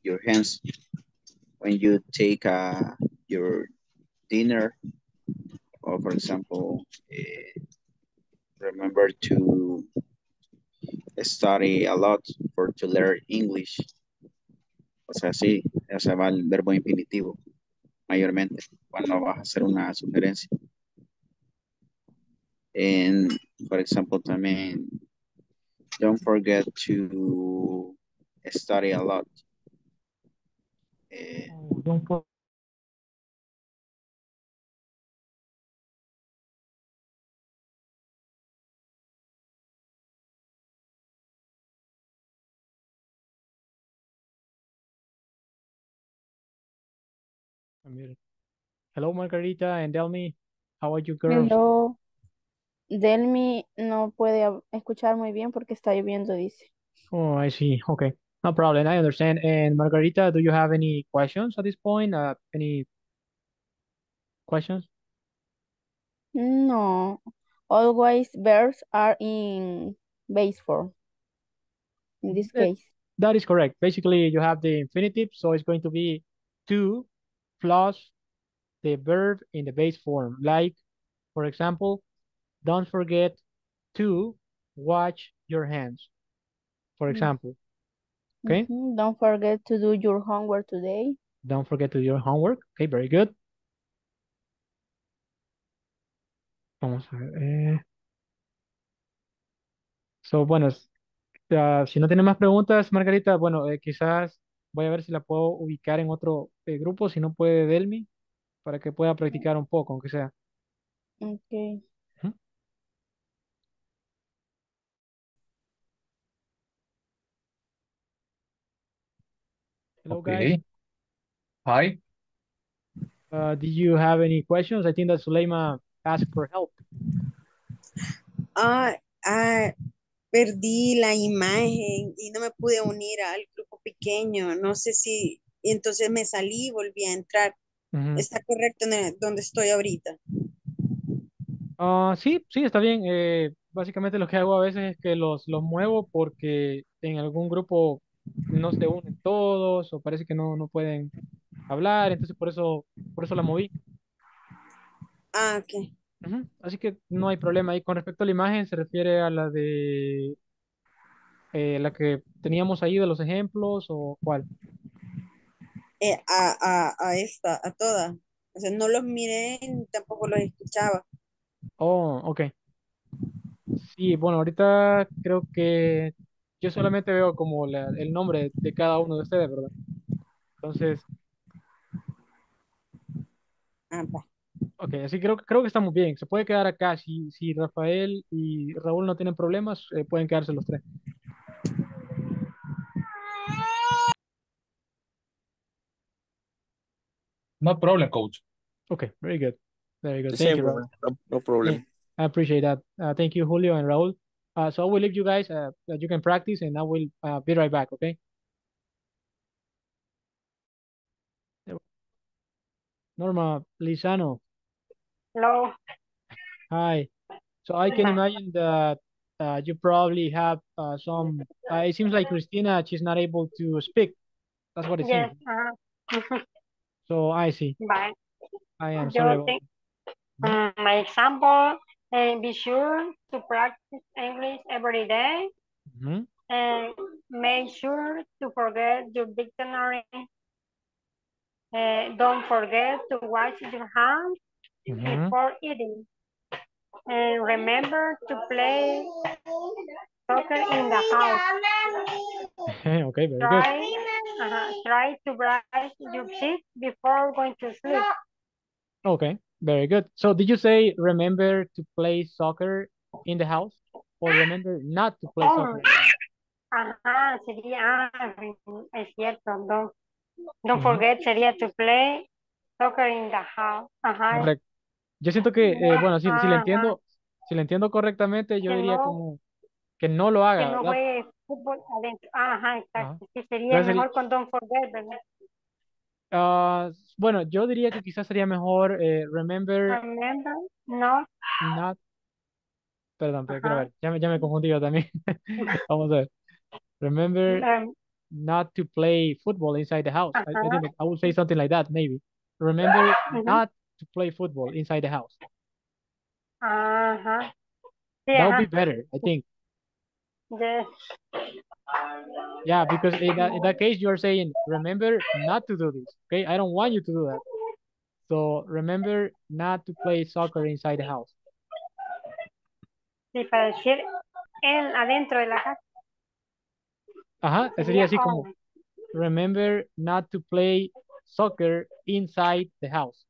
your hands when you take uh, your dinner, or for example eh, remember to study a lot for to learn English. O sea, sí, o sea, va el verbo infinitivo, mayormente, cuando vas a hacer una sugerencia. And, por ejemplo, también, don't forget to study a lot. Eh, don't forget. Hello, Margarita and Delmy. How are you, girls? Hello. Delmy no puede escuchar muy bien porque está lloviendo, dice. Oh, I see. Okay. No problem. I understand. And Margarita, do you have any questions at this point? Uh, any questions? No. Always verbs are in base form. In this that, case. That is correct. Basically, you have the infinitive, so it's going to be to plus the verb in the base form. Like, for example, don't forget to wash your hands, for example. Okay. Mm-hmm. Don't forget to do your homework today. Don't forget to do your homework. Okay, very good. Vamos a ver. Eh. So, bueno, uh, si no tiene más preguntas, Margarita, bueno, eh, quizás voy a ver si la puedo ubicar en otro eh, grupo, si no puede Delmy, para que pueda practicar un poco, aunque sea. Ok. Hello, okay. Guys. Hi. Uh, do you have any questions? I think that Suleyma asked for help. Ah, uh, uh, perdí la imagen y no me pude unir al grupo pequeño. No sé si entonces me salí y volví a entrar. Uh-huh. ¿Está correcto en el, donde estoy ahorita? Uh, sí, sí, está bien. Eh, básicamente lo que hago a veces es que los, los muevo porque en algún grupo no se unen todos o parece que no, no pueden hablar, entonces por eso por eso la moví. Ah, ok. Uh-huh. Así que no hay problema ahí. Con respecto a la imagen, se refiere a la de eh, la que teníamos ahí de los ejemplos o cuál. Eh, a, a, a esta, a todas. O sea, no los miré ni tampoco los escuchaba. Oh, ok. Sí, bueno, ahorita creo que yo solamente veo como la, el nombre de cada uno de ustedes, ¿verdad? Entonces. Ok, así creo, creo que estamos bien. Se puede quedar acá. Si, si Rafael y Raúl no tienen problemas, eh, pueden quedarse los tres. No problem, coach. Ok, very good. Very good. Thank you, Raúl. No, no problem. Yeah, I appreciate that. Uh, thank you, Julio and Raúl. Uh, so I will leave you guys uh, that you can practice and I will uh, be right back, okay? Norma, Lizano. Hello. Hi. So I can imagine that uh, you probably have uh, some, uh, it seems like Cristina, she's not able to speak. That's what it yes. seems. Uh-huh. So I see. Bye. I am you sorry. Think, um, my example. And be sure to practice English every day. Mm-hmm. And make sure to forget your dictionary. Uh, don't forget to wash your hands mm-hmm. before eating. And remember to play soccer in the house. Okay, very try, good. Uh-huh, try to brush your teeth before going to sleep. Okay. Very good. So did you say remember to play soccer in the house or remember not to play soccer? Ajá, sería, es cierto, no. Don't forget, sería to play soccer in the house. Ajá. Correcto. Yo siento que, eh, bueno, si, si le entiendo, si le entiendo correctamente, yo que diría no, como que no lo haga. Que no juegue fútbol adentro. Ajá, exacto. Ajá. Sí, sería Entonces, mejor con don't forget, ¿verdad? Uh, bueno, yo diría que quizás sería mejor eh, remember, remember no. not, perdón, pero quiero ver, ya me, ya me confundí yo también. Vamos a ver. Remember um, not to play football inside the house. I, I, think I would say something like that, maybe. Remember uh-huh. not to play football inside the house. Uh-huh. Yeah. That would be better, I think. Yes. Yeah, because in that, in that case, you're saying, remember not to do this, okay? I don't want you to do that. So remember not to play soccer inside the house. Sí, para decir él adentro de la casa. Ajá, sería así como, remember not to play soccer inside the house.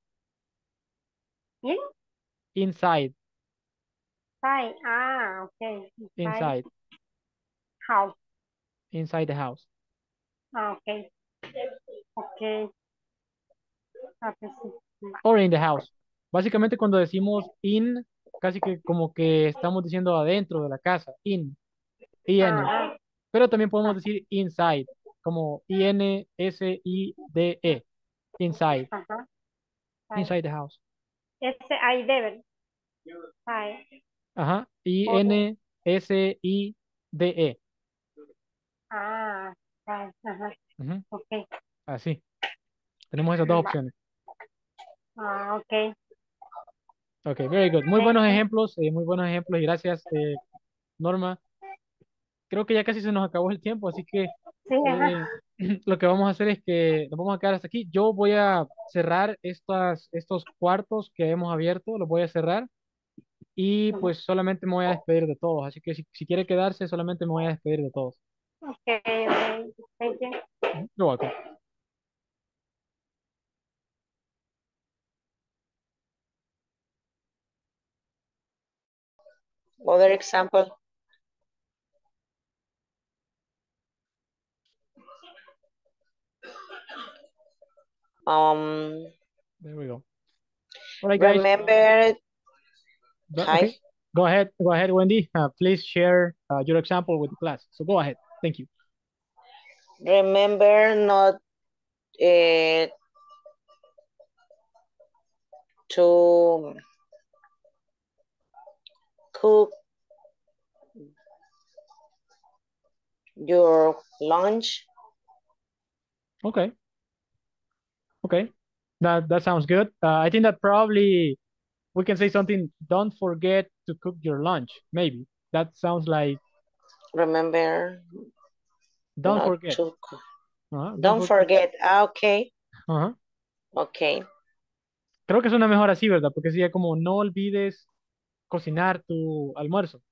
¿Sí? Inside. Inside, ah, okay. Inside. Inside. House. Inside the house. Okay. Okay. Or in the house. Básicamente cuando decimos in, casi que como que estamos diciendo adentro de la casa. In. in. Ah, Pero también podemos decir inside. como I N S I D E, inside. Uh-huh. Inside the house. S I D E. Hi. Ajá, I N S I D E. Ah, ajá. Uh-huh. Ok. Así. Tenemos esas dos opciones. Ah, ok. Ok, very good. Muy buenos ejemplos, eh, muy buenos ejemplos. Y gracias, eh, Norma. Creo que ya casi se nos acabó el tiempo, así que sí, eh, lo que vamos a hacer es que nos vamos a quedar hasta aquí. Yo voy a cerrar estas, estos cuartos que hemos abierto, los voy a cerrar. Y pues solamente me voy a despedir de todos. Así que si, si quiere quedarse, solamente me voy a despedir de todos. Ok, ok. Thank you. You're welcome. Other example. Um, there we go. All right, guys. Remember. Go, hi. Okay. Go ahead. Go ahead, Wendy. Uh, please share uh, your example with the class. So go ahead. Thank you. Remember not uh, to cook your lunch. Okay. Okay, that that sounds good. Uh, I think that probably we can say something. Don't forget to cook your lunch. Maybe that sounds like. Remember. Don't forget. To... Uh-huh. Don't, don't forget. forget. Ah, okay. Uh-huh. Okay. Creo que suena mejor así, ¿verdad? Porque sería como no olvides cocinar tu almuerzo.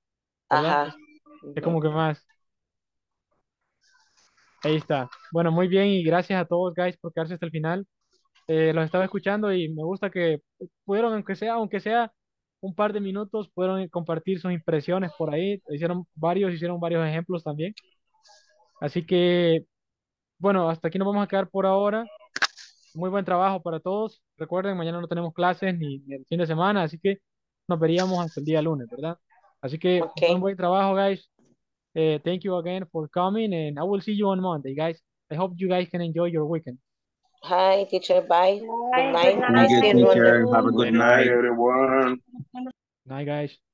Ajá. Uh-huh. Es como que más. Ahí está. Bueno, muy bien y gracias a todos, guys, por quedarse hasta el final. Eh, los estaba escuchando y me gusta que pudieron, aunque sea, aunque sea un par de minutos, pudieron compartir sus impresiones por ahí. Hicieron varios, hicieron varios ejemplos también. Así que, bueno, hasta aquí nos vamos a quedar por ahora. Muy buen trabajo para todos. Recuerden, mañana no tenemos clases ni, ni el fin de semana, así que nos veríamos hasta el día lunes, ¿verdad? Así que, okay. Un buen trabajo, guys. Uh, thank you again for coming, and I will see you on Monday, guys. I hope you guys can enjoy your weekend. Hi, teacher. Bye. Bye. Good night. Good night. Nice. Have a good night, everyone. Night, guys.